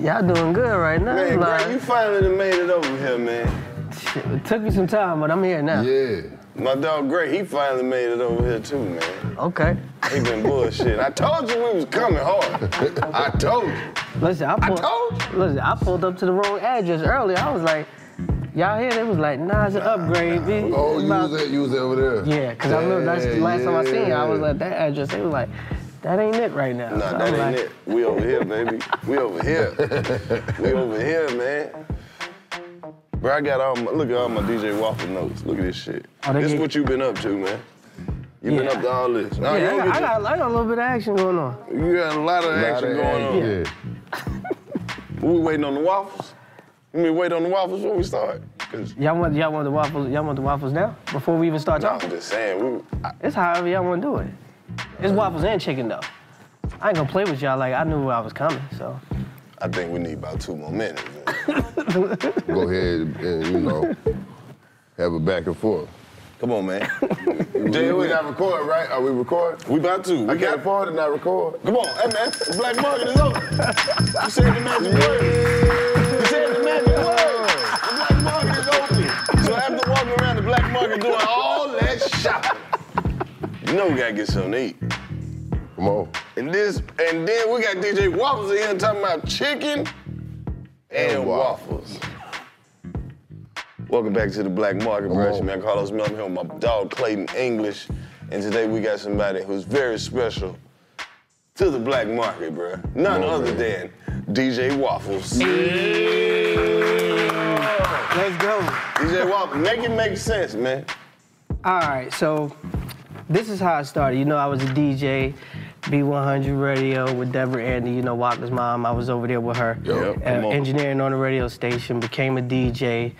Y'all doing good right now. Man, like, girl, you finally made it over here, man. It took me some time, but I'm here now. Yeah. My dog Gray, he finally made it over here too, man. Okay. He been bullshitting. I told you we was coming hard. I told you. Listen, I pulled up to the wrong address earlier. I was like, y'all here? They was like, nah, it's an upgrade, bitch. Oh, you was there over there? Yeah, because I remember that's the last time I seen you. I was like, that address, they was like, that ain't it right now. Nah, so that ain't it. We over here, baby. We over here. We over here, man. Bro, I got look at all my DJ Waffle notes. Look at this shit. Oh, this is what you been up to, man. You been up to all this. All right, I got a little bit of action going on. You got a lot of action going on. Yeah. We waiting on the waffles. We wait on the waffles when we start. Y'all want the waffles? Y'all want the waffles now? Before we even start talking? I'm just saying. It's however y'all want to do it. It's waffles and chicken, though. I ain't gonna play with y'all like I knew I was coming, so. I think we need about 2 more minutes. Go ahead and, you know, have a back and forth. Come on, man. Jay, we got to record, right? Are we recording? We about to. We got to record and not record. Come on, hey, man. The black market is over. You said the magic word. You said the magic word. The black market is open. So after walking around the black market doing all that shopping, you know we got to get something to eat. Come on. And then we got DJ Waffles in here talking about chicken and waffles. Welcome back to the Black Market, bro. Man, Karlous Miller here with my dog Clayton English, and today we got somebody who's very special to the Black Market, bro. None other than DJ Waffles. Yeah. Let's go. DJ Waffles, make it make sense, man. All right, so this is how I started. You know, I was a DJ. B100 Radio with Debra Andy, you know, Walker's mom. I was over there with her, engineering on the radio station, became a DJ.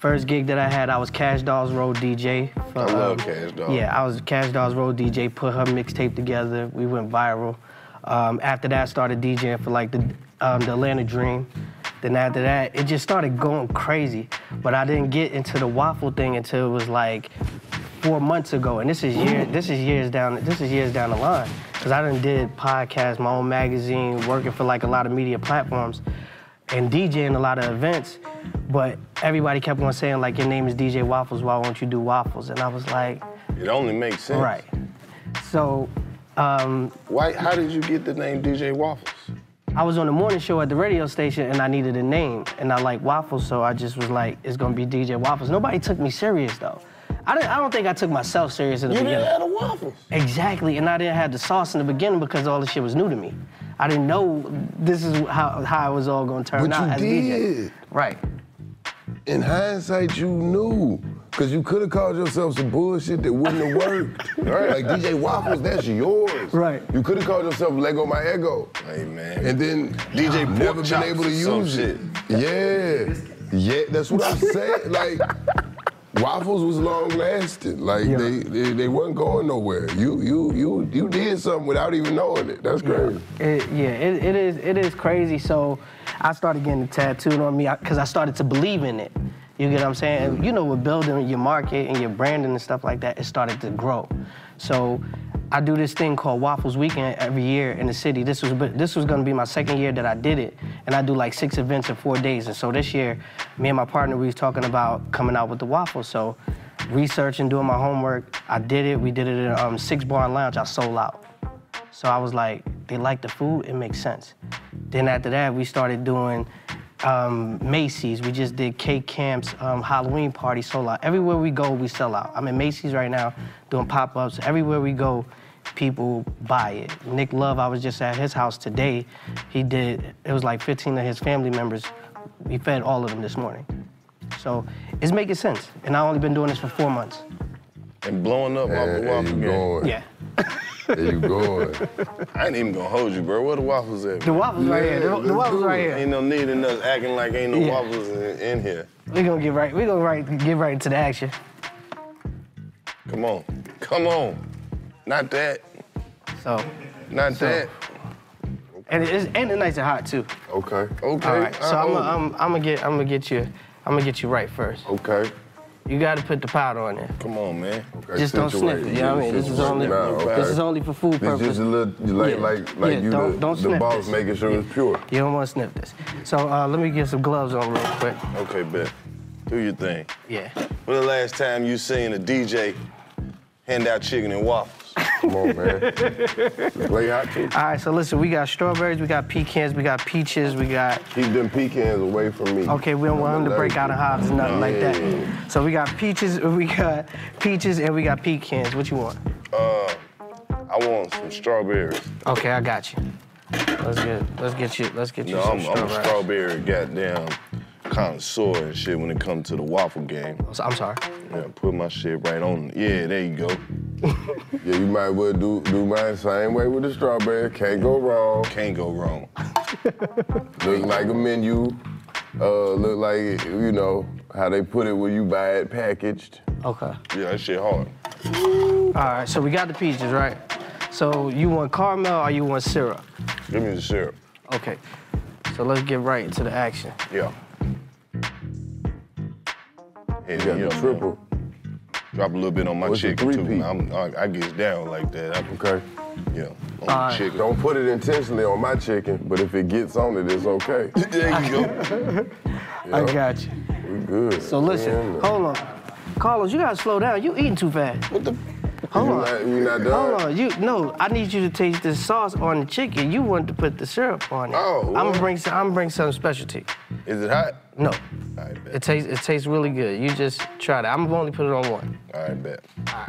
First gig that I had, I was Cash Dolls Road DJ. I love Cash Dolls. Yeah, I was Cash Dolls Road DJ, put her mixtape together. We went viral. After that, I started DJing for like the Atlanta Dream. Then after that, it just started going crazy. But I didn't get into the waffle thing until it was like 4 months ago, and this is years down the line. Cause I done did podcasts, my own magazine, working for like a lot of media platforms, and DJing a lot of events. But everybody kept on saying like, your name is DJ Waffles, why won't you do waffles? And I was like, it only makes sense. Right. So, how did you get the name DJ Waffles? I was on the morning show at the radio station and I needed a name, and I like waffles, so I just was like, it's gonna be DJ Waffles. Nobody took me serious though. I don't think I took myself serious in the beginning. You didn't have the waffles. Exactly, and I didn't have the sauce in the beginning because all this shit was new to me. I didn't know this is how it was all gonna turn out as DJ. Right. In hindsight, you knew, because you could have called yourself some bullshit that wouldn't have worked. Right? Like DJ Waffles, that's yours. Right. You could have called yourself Lego My Ego. Hey, man. And then DJ never been able to use it. Yeah, that's what I'm saying. Like. Waffles was long lasting, like they wasn't going nowhere. You did something without even knowing it. That's crazy. It is crazy. So I started getting it tattooed on me because I started to believe in it. You get what I'm saying? You know, with building your market and your branding and stuff like that, it started to grow. So I do this thing called Waffles Weekend every year in the city. This was gonna be my second year that I did it, and I do like 6 events in 4 days. And so this year, me and my partner, we was talking about coming out with the waffles. So researching, doing my homework, I did it. We did it in 6 Bar Lounge. I sold out. So I was like, they like the food. It makes sense. Then after that, we started doing Macy's. We just did Cake Camp's Halloween party, sold out. Everywhere we go, we sell out. I'm in Macy's right now doing pop-ups. Everywhere we go, people buy it. Nick Love, I was just at his house today. It was like 15 of his family members. We fed all of them this morning. So it's making sense. And I've only been doing this for 4 months. And blowing up off the waffle game. Yeah. There you go. I ain't even gonna hold you, bro. Where the waffles at? Man? The waffles right here. The waffles right here. Ain't no need in us acting like ain't no waffles in here. We gonna get right. We gonna get right into the action. Come on, come on. Not that. So. Not that. And it's nice and hot too. Okay. Okay. All right. So I'm gonna get you right first. Okay. You gotta put the powder on there. Come on, man. Okay, just don't sniff it. You know what I mean? This is only for food purposes. It's just a little, like you, the boss, making sure it's pure. You don't want to sniff this. So let me get some gloves on real quick. Okay, bet. Do your thing. Yeah. When the last time you seen a DJ hand out chicken and waffles? Come on, man. Play hot too. All right, so listen, we got strawberries, we got pecans, we got peaches, we got... Keep them pecans away from me. Okay, we don't want them to break out of hives or nothing like that. So we got peaches, and we got pecans. What you want? I want some strawberries. Okay, I got you. Let's get you some strawberries. No, I'm a strawberry goddamn connoisseur and shit when it comes to the waffle game. I'm sorry. Yeah, put my shit right on. Yeah, there you go. Yeah, you might well do mine same way with the strawberry. Can't go wrong. Can't go wrong. Look like a menu. Look like, you know, how they put it when you buy it packaged. Okay. Yeah, that shit hard. All right, so we got the peaches, right? So you want caramel or you want syrup? Give me the syrup. Okay, so let's get right into the action. Yeah. Hey, you got the triple. Drop a little bit on my chicken too. I get down like that. Okay. Yeah. On chicken. Don't put it intentionally on my chicken, but if it gets on it, it's okay. There you go. Yeah. I got you. We good. So listen, hold on, Karlous, you gotta slow down. You eating too fast. What the? Hold on. No, I need you to taste the sauce on the chicken. You wanted to put the syrup on it. Oh. Well. I'm gonna bring something special to you. Is it hot? No. I bet. It tastes really good. You just try that. I'm gonna only put it on one. I bet. All right.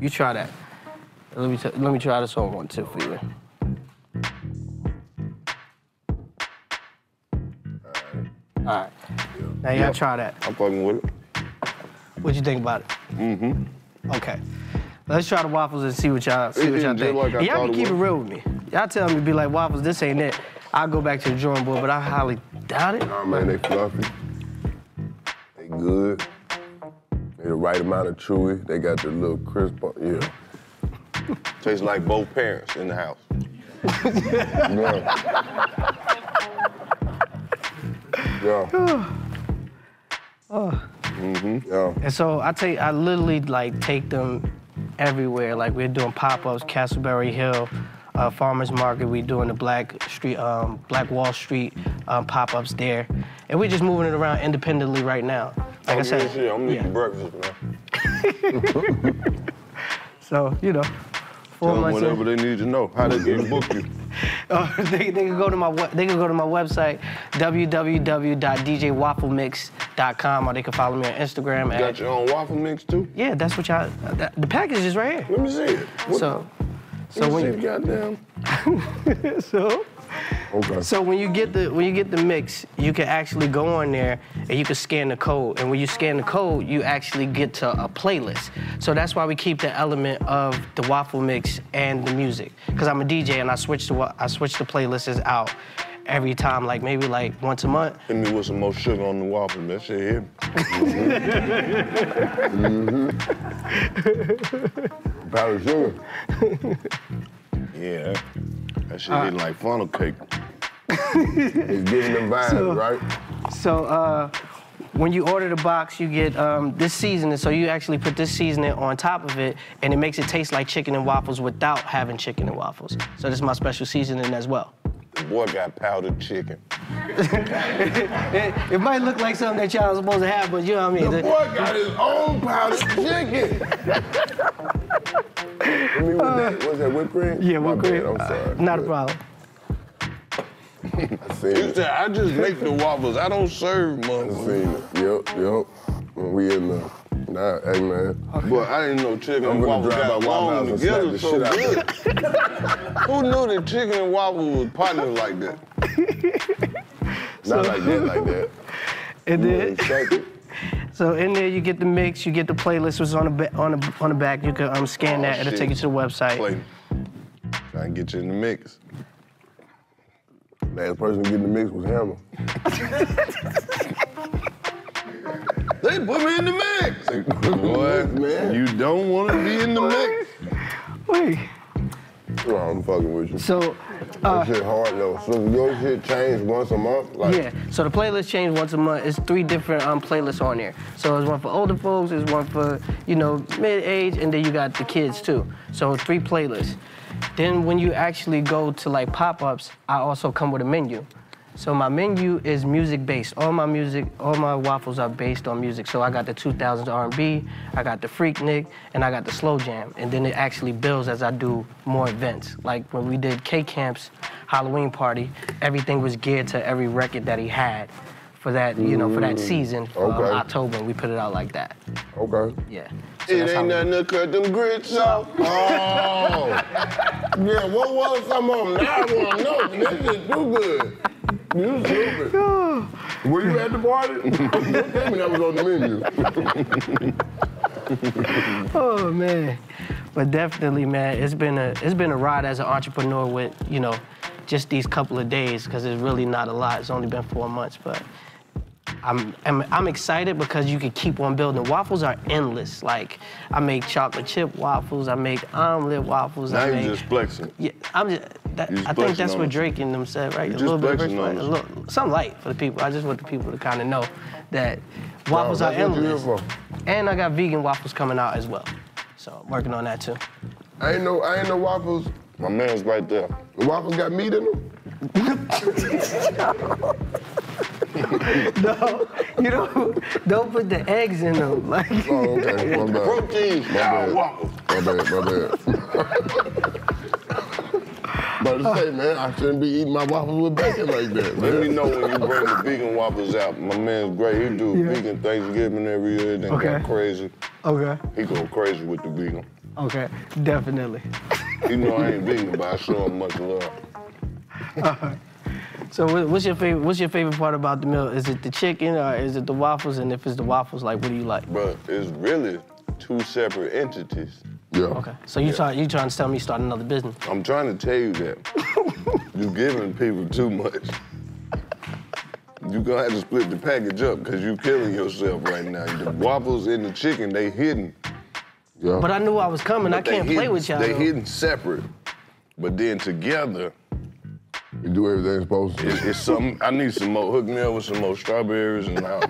You try that. Let me try this on one too for you. All right. All right. Yeah. Now you gotta try that. I'm fucking with it. What you think about it? Mm-hmm. Okay. Let's try the waffles and see what y'all think. Like y'all can keep it real with me. Y'all tell me to be like, waffles, this ain't it. I'll go back to the drawing board, but I highly doubt it. Nah, man, they fluffy. They good. They the right amount of chewy. They got the little crisp, yeah. Tastes like both parents in the house. Yeah. Yeah. Oh. Mm-hmm. Yeah. And so I literally like take them everywhere. Like we're doing pop-ups, Castleberry Hill, Farmers Market. We're doing the Black Wall Street pop-ups there, and we're just moving it around independently right now. Like I said, shit. I'm eating breakfast, man. So you know, 4 months. Whatever they need to know, how they can book you. They can go to my website, www.djwafflemix.com, or they can follow me on Instagram. You got your own waffle mix too? Yeah, that's what y'all. The package is right here. Let me see it. What? So when you get the mix, you can actually go on there and you can scan the code. And when you scan the code, you actually get to a playlist. So that's why we keep the element of the waffle mix and the music. Because I'm a DJ and I switch the playlists out every time, like maybe like once a month. Hit me with some more sugar on the waffle, that shit hit me. Mm-hmm. Powdered sugar. Yeah. That shit hit like funnel cake. It's giving them vibes, right? So when you order the box, you get this seasoning. So you actually put this seasoning on top of it, and it makes it taste like chicken and waffles without having chicken and waffles. So this is my special seasoning as well. The boy got powdered chicken. It might look like something that y'all supposed to have, but you know what I mean? The boy got his own powdered chicken. I mean, was that whipped cream? Yeah, whipped cream. I'm sorry. Not a problem. I seen it. I just make the waffles. I don't serve motherfuckers. I seen it. Yup. When we in the... Nah, hey, man. Okay. Boy, I didn't know chicken and waffles got along together so good. Who knew that chicken and waffles was partners like that? Not like that. It did. So in there, you get the mix, you get the playlist. It's on the back. You can scan that. It'll take you to the website. Clayton, try and get you in the mix. Last person to get in the mix was Hammer. They put me in the mix. What, man? You don't want to be in the mix. Wait. No, I'm fucking with you. So. That shit hard though. So your shit changed once a month? Like... Yeah, so the playlist changed once a month. It's 3 different playlists on there. So it's one for older folks, it's one for, you know, mid-age, and then you got the kids too. So 3 playlists. Then when you actually go to like pop-ups, I also come with a menu. So my menu is music-based. All my waffles are based on music. So I got the 2000s R&B, I got the Freaknik, and I got the Slow Jam. And then it actually builds as I do more events. Like when we did K-Camp's Halloween party, everything was geared to every record that he had for that, you know, for that season, for October, and we put it out like that. Okay. Yeah. So it ain't nothing to cut them grits off. Oh. Yeah, what was some of them? Now I want to know. This is too good. You stupid. Were you at the party? Don't tell me that was on the menu. Oh man, but definitely, man, it's been a ride as an entrepreneur with, you know, just these couple of days, because it's really not a lot. It's only been 4 months, but I'm excited because you can keep on building. Waffles are endless. Like I make chocolate chip waffles, I make omelette waffles. Now you're just flexing. Yeah, I think that's what Drake and them said, right? A little bit of some light for the people. I just want the people to kind of know that waffles are endless. And I got vegan waffles coming out as well, so I'm working on that too. I ain't no waffles. My man's right there. The waffles got meat in them. No, you don't put the eggs in them. Like, oh, okay, my bad. Protein, my bad. But to say, man, I shouldn't be eating my waffles with bacon like that. Let me know when you bring the vegan waffles out. My man's great. He do vegan Thanksgiving every year. Then got crazy. Okay. He go crazy with the vegan. Okay, definitely. You know I ain't vegan, but I show him much love. So what's your favorite part about the meal? Is it the chicken or is it the waffles? And if it's the waffles, like what do you like? Bro, it's really 2 separate entities. Yeah. Okay. So you trying to tell me start another business? I'm trying to tell you that. You're giving people too much. You're gonna have to split the package up because you're killing yourself right now. The waffles and the chicken, they hidden. Yeah. But I knew I was coming. But I can't play with y'all. They hidden separate, but then together. You do everything you're supposed to. It's something, I need some more. Hook me up with some more strawberries and out.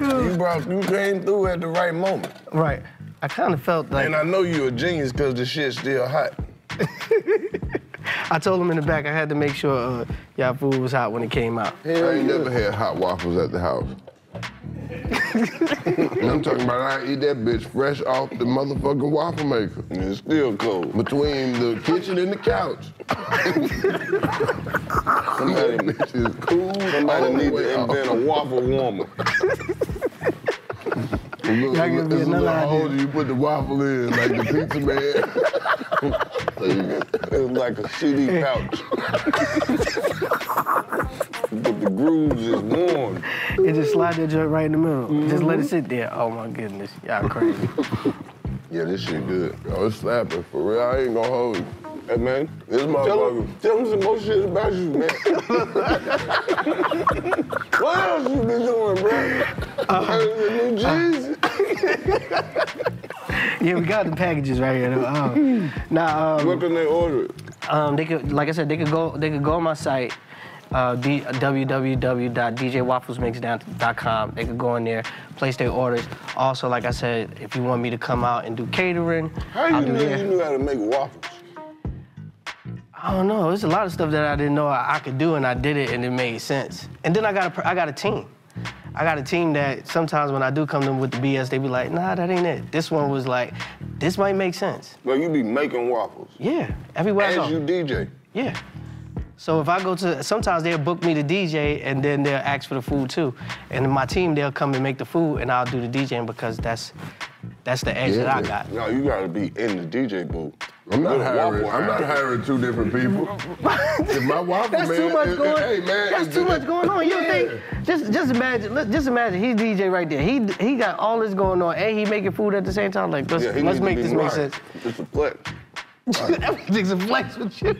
You came through at the right moment. Right. I kind of felt like... And I know you're a genius because the shit's still hot. I told him in the back I had to make sure y'all food was hot when it came out. Hell, I ain't never had hot waffles at the house. And I'm talking about I eat that bitch fresh off the motherfucking waffle maker. And it's still cold. Between the kitchen and the couch. Somebody bitch is cool. Somebody need to invent a waffle warmer. This is the hole you put the waffle in, like the pizza man. It's like a CD pouch. But the grooves is warm. It just slide that joint right in the middle. Just let it sit there. Oh my goodness, y'all crazy. Yeah, this shit good. Yo, it's slapping, for real. I ain't gonna hold you. Hey man, this motherfucker. Tell him some more shit about you, man. What else you been doing, bro? New G's? Yeah, we got the packages right here though. What can they order? They could go on my site. www.djwafflesmix.com. They could go in there, place their orders. Also, like I said, if you want me to come out and do catering, How do you know you knew how to make waffles? I don't know. There's a lot of stuff that I didn't know I could do, and I did it, and it made sense. And then I got a team. I got a team that sometimes when I do come to them with the BS, they be like, nah, that ain't it. This one was like, this might make sense. Well, you be making waffles. Yeah, everywhere I go. As you DJ. Yeah. So if I go to, sometimes they'll book me to DJ and then they'll ask for the food too. And my team, they'll come and make the food and I'll do the DJing because that's the edge that I got. No, you gotta be in the DJ booth. I'm not hiring two different people. If my waffle that's man, too much going. Hey man, that's too much going on. You don't think? Just imagine. He's DJ right there. He got all this going on, and he making food at the same time. Like let's make this make sense. It's a flex. Everything's a flex with you.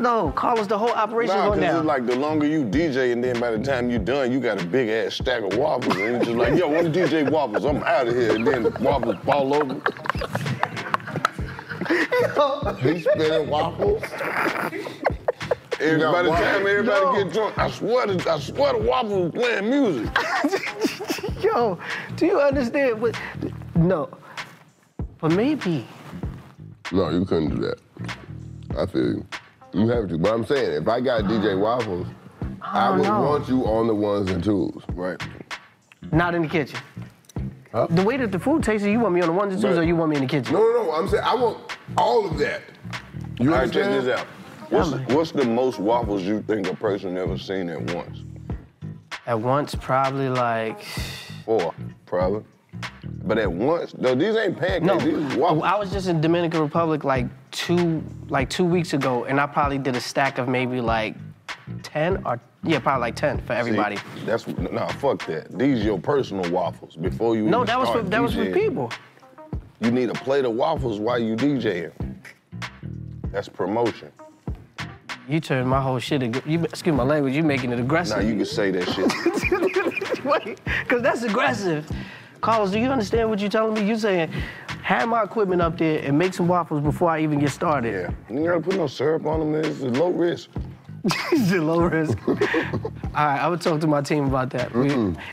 No, Karlous, the whole operation going down. It's like the longer you DJ, and then by the time you done, you got a big ass stack of waffles, and you're just like, yo, want to DJ waffles? I'm out of here, and then the waffles fall over. He's spinning waffles. By the time everybody get drunk, I swear the waffles was playing music. Yo, do you understand what? No, but maybe. No, you couldn't do that. I feel you. You have to. But I'm saying, if I got DJ Waffles, I would want you on the ones and twos, right? Not in the kitchen. Huh? The way that the food tastes, you want me on the ones and twos, or you want me in the kitchen? No. I'm saying I want all of that. You all right, check this out. What's the most waffles you think a person ever seen at once? At once, probably like... 4, probably. But at once, though, these ain't pancakes, these waffles. I was just in Dominican Republic like two weeks ago, and I probably did a stack of maybe like 10 or... Yeah, probably like 10 for everybody. See, fuck that. These your personal waffles before you. No, that was for people. You need a plate of waffles while you DJing. That's promotion. You turned my whole shit. Excuse my language. You making it aggressive. Nah, you can say that shit. Wait, cause that's aggressive. Karlous, do you understand what you're telling me? You saying, have my equipment up there and make some waffles before I even get started. Yeah, you gotta put no syrup on them. It's low risk. It's a low risk. All right, I would talk to my team about that.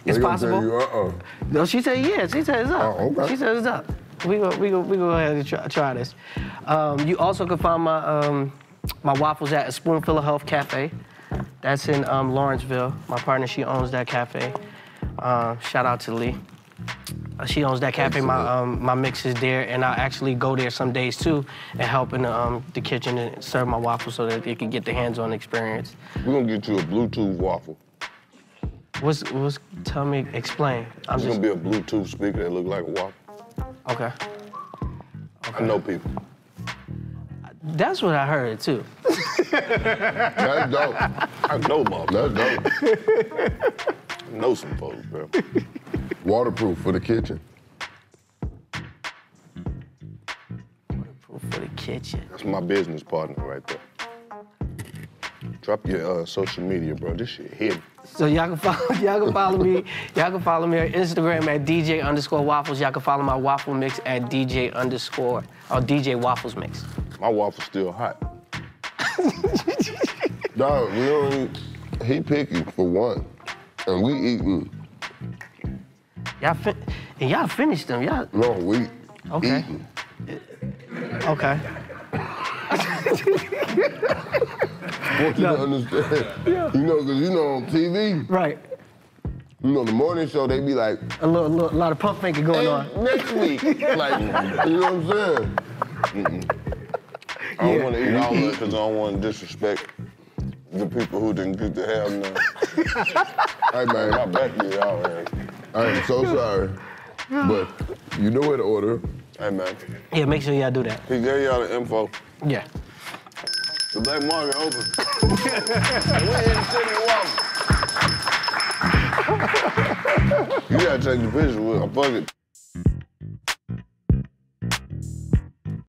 It's possible. Tell you, No, she said yeah. She said it's up. Okay. She said it's up. We go ahead and try this. You also can find my waffles at a Spoonful of Health Cafe. That's in Lawrenceville. My partner, she owns that cafe. Shout out to Lee. She owns that cafe. Excellent. My mix is there, and I actually go there some days too and help in the kitchen and serve my waffles so that they can get the hands-on experience. We're gonna get you a Bluetooth waffle. Tell me, explain. It's gonna be a Bluetooth speaker that look like a waffle. Okay. I know people. That's what I heard too. That's dope. I know, Mom. That's dope. I know some folks, bro. Waterproof for the kitchen. Waterproof for the kitchen. That's my business partner right there. Drop your social media, bro. This shit hit. So y'all can follow me on Instagram at DJ_waffles. Y'all can follow my waffle mix at DJ Waffles Mix. My waffle's still hot. Dog, really, he picky for one. And we eating. Y'all finished them, y'all. No, we eating. Okay. I want you to understand. Yeah. You know, because you know on TV. Right. You know, the morning show, they be like. A lot of pump faking going on. Next week. Like, you know what I'm saying? I don't want to eat all of it because I don't want to disrespect the people who didn't get to have none. Hey, man, my back is all right. I am so sorry, but you know where to order. Hey, man. Yeah, make sure y'all do that. He gave y'all the info. Yeah. The black market open. We're in the city of Waffles. You gotta take the picture with a bucket.